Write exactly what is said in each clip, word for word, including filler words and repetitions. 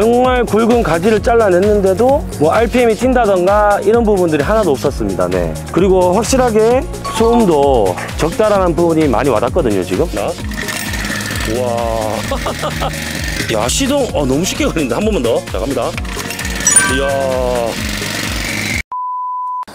정말 굵은 가지를 잘라냈는데도 뭐 알피엠이 튄다던가 이런 부분들이 하나도 없었습니다. 네. 그리고 확실하게 소음도 적다라는 부분이 많이 와닿거든요, 지금. 나? 우와. 야, 시동 어, 너무 쉽게 걸리는데. 한 번만 더. 자, 갑니다. 이야.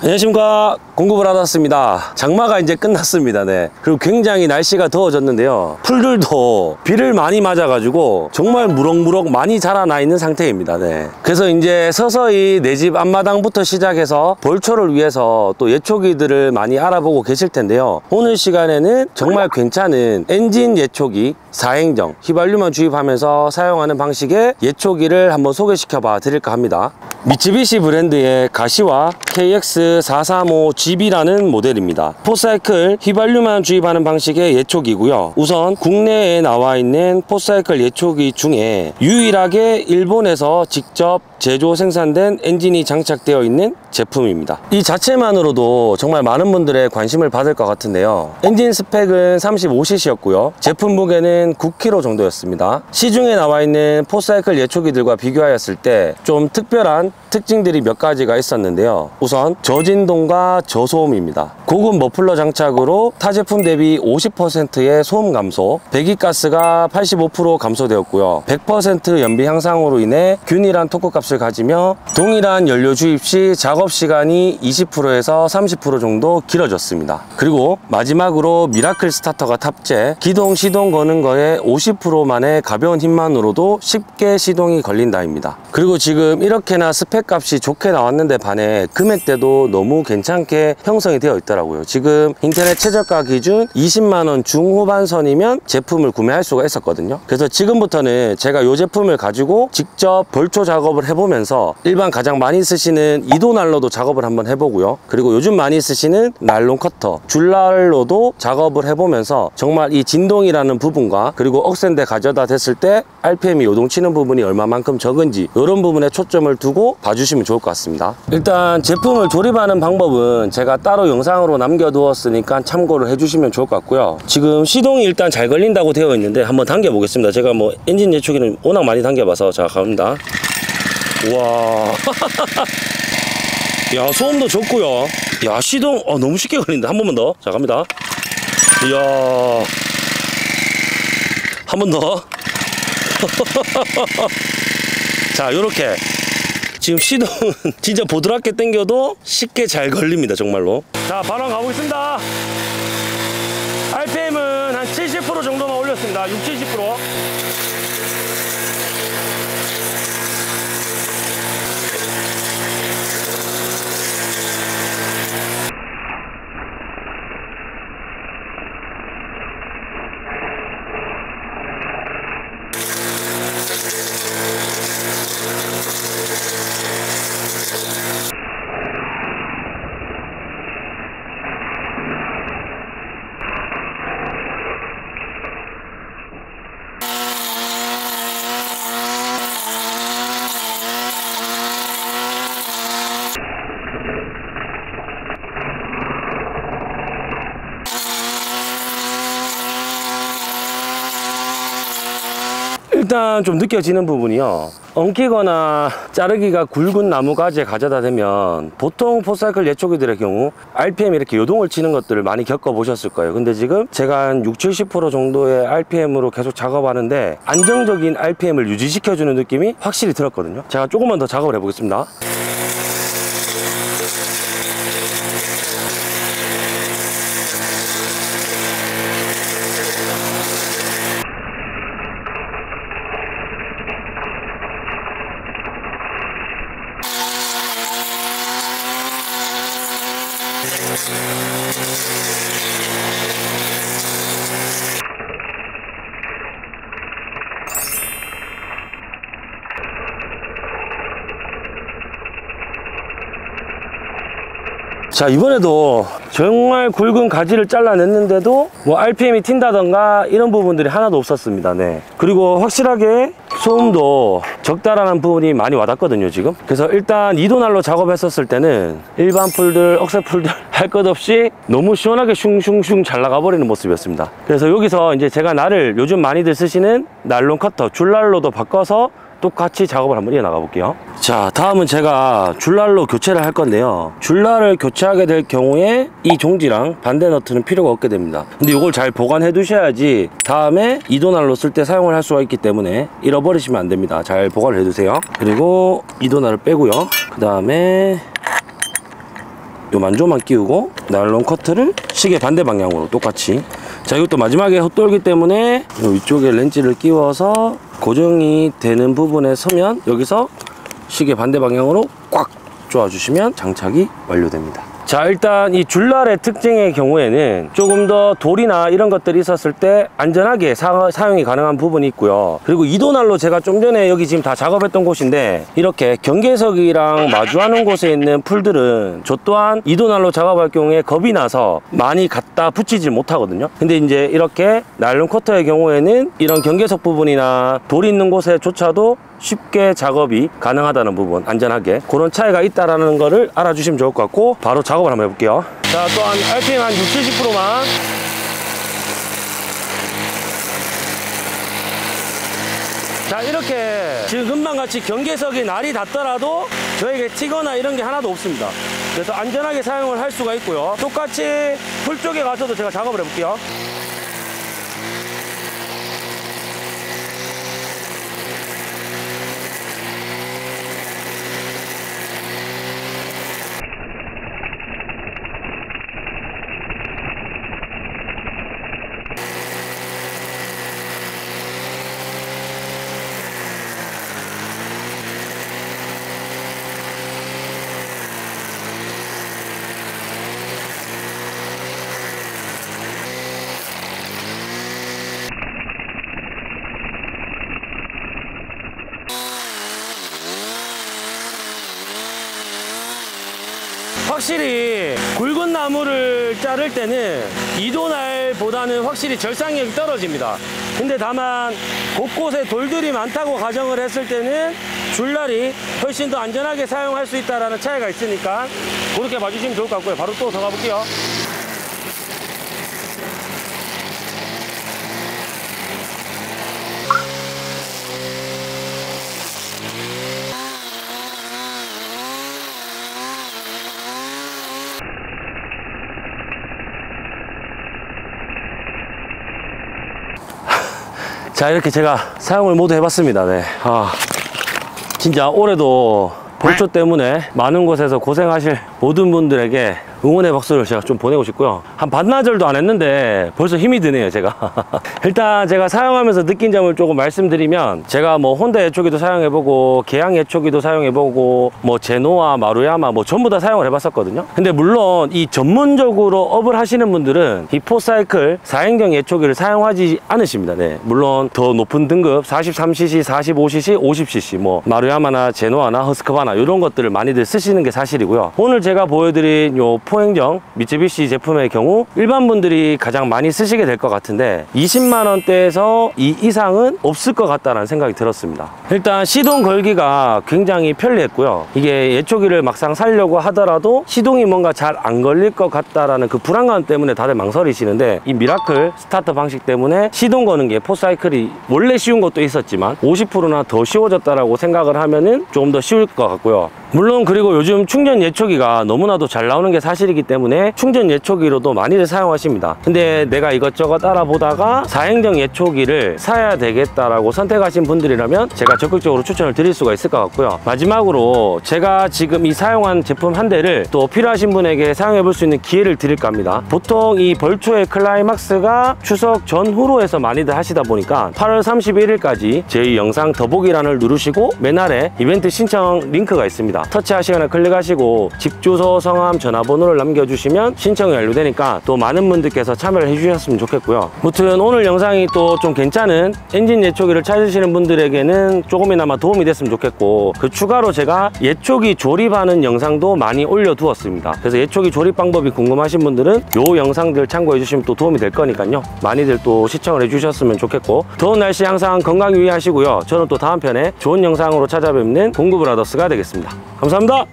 안녕하십니까, 공구브라더스입니다. 장마가 이제 끝났습니다. 네. 그리고 굉장히 날씨가 더워졌는데요, 풀들도 비를 많이 맞아 가지고 정말 무럭무럭 많이 자라나 있는 상태입니다. 네. 그래서 이제 서서히 내 집 앞마당부터 시작해서 벌초를 위해서 또 예초기들을 많이 알아보고 계실 텐데요, 오늘 시간에는 정말 괜찮은 엔진 예초기 사행정 휘발유만 주입하면서 사용하는 방식의 예초기를 한번 소개시켜 봐 드릴까 합니다. 미츠비시 브랜드의 가시와 케이엑스 사백삼십오 지비라는 모델입니다. 포사이클 휘발유만 주입하는 방식의 예초기고요, 우선 국내에 나와 있는 포사이클 예초기 중에 유일하게 일본에서 직접 제조 생산된 엔진이 장착되어 있는 제품입니다. 이 자체만으로도 정말 많은 분들의 관심을 받을 것 같은데요, 엔진 스펙은 삼십오 씨씨였고요 제품 무게는 구 킬로그램 정도였습니다. 시중에 나와 있는 포사이클 예초기들과 비교하였을 때 좀 특별한 특징들이 몇 가지가 있었는데요, 우선 저진동과 저소음입니다. 고급 머플러 장착으로 타 제품 대비 오십 퍼센트의 소음 감소, 배기가스가 팔십오 퍼센트 감소되었고요, 백 퍼센트 연비 향상으로 인해 균일한 토크값을 가지며 동일한 연료 주입 시 작업시간이 이십 퍼센트에서 삼십 퍼센트 정도 길어졌습니다. 그리고 마지막으로 미라클 스타터가 탑재, 기동 시동 거는 거에 오십 퍼센트만의 가벼운 힘만으로도 쉽게 시동이 걸린다입니다. 그리고 지금 이렇게나 스펙 값이 좋게 나왔는데 반해 금액대도 너무 괜찮게 형성이 되어 있더라고요. 지금 인터넷 최저가 기준 이십만 원 중후반선이면 제품을 구매할 수가 있었거든요. 그래서 지금부터는 제가 이 제품을 가지고 직접 벌초 작업을 해보면서 일반 가장 많이 쓰시는 이도 난로도 작업을 한번 해보고요, 그리고 요즘 많이 쓰시는 나일론 커터, 줄난로도 작업을 해보면서 정말 이 진동이라는 부분과 그리고 억센데 가져다 댔을 때 알피엠이 요동치는 부분이 얼마만큼 적은지 이런 부분에 초점을 두고 봐주시면 좋을 것 같습니다. 일단 제품을 조립하는 방법은 제가 따로 영상으로 남겨두었으니까 참고를 해주시면 좋을 것 같고요, 지금 시동이 일단 잘 걸린다고 되어 있는데 한번 당겨 보겠습니다. 제가 뭐 엔진 예초기는 워낙 많이 당겨 봐서. 자, 갑니다. 우와. 야, 소음도 좋고요. 야, 시동 어, 너무 쉽게 걸린다. 한 번만 더. 자, 갑니다. 이야. 한 번 더. 자, 요렇게 지금 시동은 진짜 보드랍게 당겨도 쉽게 잘 걸립니다, 정말로. 자, 바로 가보겠습니다. 알피엠은 한 칠십 퍼센트 정도만 올렸습니다. 육십, 칠십 퍼센트. 일단 좀 느껴지는 부분이요, 엉키거나 자르기가 굵은 나무 가지에 가져다 대면 보통 포사이클 예초기들의 경우 알피엠이 이렇게 요동을 치는 것들을 많이 겪어 보셨을 거예요. 근데 지금 제가 한 육, 칠십 퍼센트 정도의 알피엠으로 계속 작업하는데 안정적인 알피엠을 유지시켜 주는 느낌이 확실히 들었거든요. 제가 조금만 더 작업을 해 보겠습니다. 자, 이번에도 정말 굵은 가지를 잘라냈는데도 뭐 알피엠이 튄다던가 이런 부분들이 하나도 없었습니다. 네. 그리고 확실하게 소음도 적다라는 부분이 많이 와닿거든요, 지금. 그래서 일단 이도날로 작업했었을 때는 일반 풀들, 억새 풀들 할 것 없이 너무 시원하게 슝슝슝 잘 나가버리는 모습이었습니다. 그래서 여기서 이제 제가 날을 요즘 많이들 쓰시는 나일론 커터, 줄난로도 바꿔서 똑같이 작업을 한번 이어나가 볼게요. 자, 다음은 제가 줄날로 교체를 할 건데요, 줄날을 교체하게 될 경우에 이 종지랑 반대 너트는 필요가 없게 됩니다. 근데 이걸 잘 보관해 두셔야지 다음에 이도날로 쓸 때 사용을 할 수가 있기 때문에 잃어버리시면 안 됩니다. 잘 보관을 해 두세요. 그리고 이도날을 빼고요, 그 다음에 요 만조만 끼우고 나일론 커트를 시계 반대 방향으로 똑같이. 자, 이것도 마지막에 헛돌기 때문에 위쪽에 렌치를 끼워서 고정이 되는 부분에 서면 여기서 시계 반대 방향으로 꽉 조아주시면 장착이 완료됩니다. 자, 일단 이 줄날의 특징의 경우에는 조금 더 돌이나 이런 것들이 있었을 때 안전하게 사, 사용이 가능한 부분이 있고요. 그리고 이도날로 제가 좀 전에 여기 지금 다 작업했던 곳인데 이렇게 경계석이랑 마주하는 곳에 있는 풀들은 저 또한 이도날로 작업할 경우에 겁이 나서 많이 갖다 붙이질 못하거든요. 근데 이제 이렇게 나일론 커터의 경우에는 이런 경계석 부분이나 돌이 있는 곳에조차도 쉽게 작업이 가능하다는 부분, 안전하게 그런 차이가 있다라는 거를 알아주시면 좋을 것 같고, 바로 작업을 한번 해볼게요. 자, 또한 알피엠 한 육십, 칠십 퍼센트만 자, 이렇게 지금 금방같이 경계석이 날이 닿더라도 저에게 튀거나 이런 게 하나도 없습니다. 그래서 안전하게 사용을 할 수가 있고요. 똑같이 풀 쪽에 가서도 제가 작업을 해볼게요. 확실히 굵은 나무를 자를 때는 이도날보다는 확실히 절삭력이 떨어집니다. 근데 다만 곳곳에 돌들이 많다고 가정을 했을 때는 줄날이 훨씬 더 안전하게 사용할 수 있다는 차이가 있으니까 그렇게 봐주시면 좋을 것 같고요. 바로 또 들어가 볼게요. 자, 이렇게 제가 사용을 모두 해봤습니다. 네. 아, 진짜 올해도 벌초 때문에 많은 곳에서 고생하실 모든 분들에게 응원의 박수를 제가 좀 보내고 싶고요. 한 반나절도 안 했는데 벌써 힘이 드네요, 제가. 일단 제가 사용하면서 느낀 점을 조금 말씀드리면, 제가 뭐 혼다 애초기도 사용해보고 개양 애초기도 사용해보고 뭐 제노아, 마루야마 뭐 전부 다 사용을 해봤었거든요. 근데 물론 이 전문적으로 업을 하시는 분들은 이 포사이클 사행정 애초기를 사용하지 않으십니다. 네, 물론 더 높은 등급 사십삼 씨씨, 사십오 씨씨, 오십 씨씨 뭐 마루야마나 제노아나 허스크바나 이런 것들을 많이들 쓰시는 게 사실이고요. 오늘 제가 보여드린 요 포행정 미쓰비시 제품의 경우 일반 분들이 가장 많이 쓰시게 될 것 같은데 이십만 원대에서 이 이상은 없을 것 같다는 생각이 들었습니다. 일단 시동 걸기가 굉장히 편리했고요. 이게 예초기를 막상 살려고 하더라도 시동이 뭔가 잘 안 걸릴 것 같다라는 그 불안감 때문에 다들 망설이시는데, 이 미라클 스타트 방식 때문에 시동 거는 게 포사이클이 원래 쉬운 것도 있었지만 오십 퍼센트나 더 쉬워졌다라고 생각을 하면은 조금 더 쉬울 것 같고요. 물론 그리고 요즘 충전 예초기가 너무나도 잘 나오는 게 사실이기 때문에 충전 예초기로도 많이들 사용하십니다. 근데 내가 이것저것 알아보다가 사행정 예초기를 사야 되겠다라고 선택하신 분들이라면 제가 적극적으로 추천을 드릴 수가 있을 것 같고요. 마지막으로 제가 지금 이 사용한 제품 한 대를 또 필요하신 분에게 사용해 볼 수 있는 기회를 드릴까 합니다. 보통 이 벌초의 클라이막스가 추석 전후로 해서 많이들 하시다 보니까 팔월 삼십일일까지 제 영상 더보기란을 누르시고 맨 아래 이벤트 신청 링크가 있습니다. 터치하시거나 클릭하시고 집 주소, 성함, 전화번호를 남겨주시면 신청이 완료되니까 또 많은 분들께서 참여를 해주셨으면 좋겠고요. 무튼 오늘 영상이 또 좀 괜찮은 엔진 예초기를 찾으시는 분들에게는 조금이나마 도움이 됐으면 좋겠고, 그 추가로 제가 예초기 조립하는 영상도 많이 올려두었습니다. 그래서 예초기 조립 방법이 궁금하신 분들은 요 영상들 참고해 주시면 또 도움이 될 거니까요. 많이들 또 시청을 해주셨으면 좋겠고, 더운 날씨 항상 건강 유의하시고요. 저는 또 다음 편에 좋은 영상으로 찾아뵙는 공구브라더스가 되겠습니다. 감사합니다.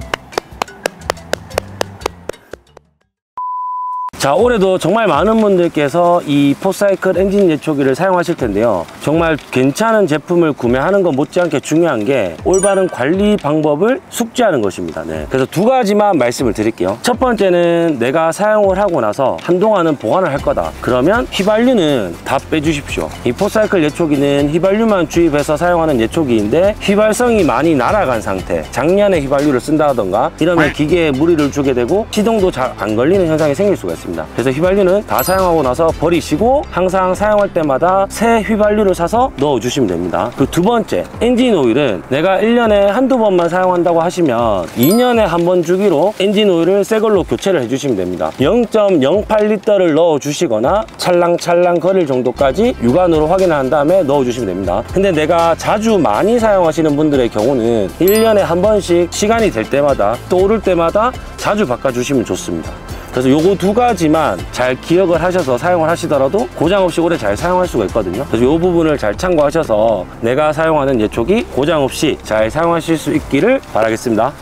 자, 올해도 정말 많은 분들께서 이 포사이클 엔진 제초기를 사용하실 텐데요, 정말 괜찮은 제품을 구매하는 것 못지않게 중요한 게 올바른 관리 방법을 숙지하는 것입니다. 네. 그래서 두 가지만 말씀을 드릴게요. 첫 번째는 내가 사용을 하고 나서 한동안은 보관을 할 거다. 그러면 휘발유는 다 빼주십시오. 이 포사이클 제초기는 휘발유만 주입해서 사용하는 제초기인데 휘발성이 많이 날아간 상태, 작년에 휘발유를 쓴다던가 이러면 기계에 무리를 주게 되고 시동도 잘 안 걸리는 현상이 생길 수가 있습니다. 그래서 휘발유는 다 사용하고 나서 버리시고 항상 사용할 때마다 새 휘발유를 사서 넣어주시면 됩니다. 그 두 번째, 엔진 오일은 내가 일 년에 한두 번만 사용한다고 하시면 이 년에 한 번 주기로 엔진 오일을 새 걸로 교체를 해주시면 됩니다. 영 점 영팔 리터를 넣어주시거나 찰랑찰랑 거릴 정도까지 육안으로 확인한 다음에 넣어주시면 됩니다. 근데 내가 자주 많이 사용하시는 분들의 경우는 일 년에 한 번씩 시간이 될 때마다 또 오를 때마다 자주 바꿔주시면 좋습니다. 그래서 요거 두 가지만 잘 기억을 하셔서 사용을 하시더라도 고장 없이 오래 잘 사용할 수가 있거든요. 그래서 요 부분을 잘 참고하셔서 내가 사용하는 제초기 고장 없이 잘 사용하실 수 있기를 바라겠습니다.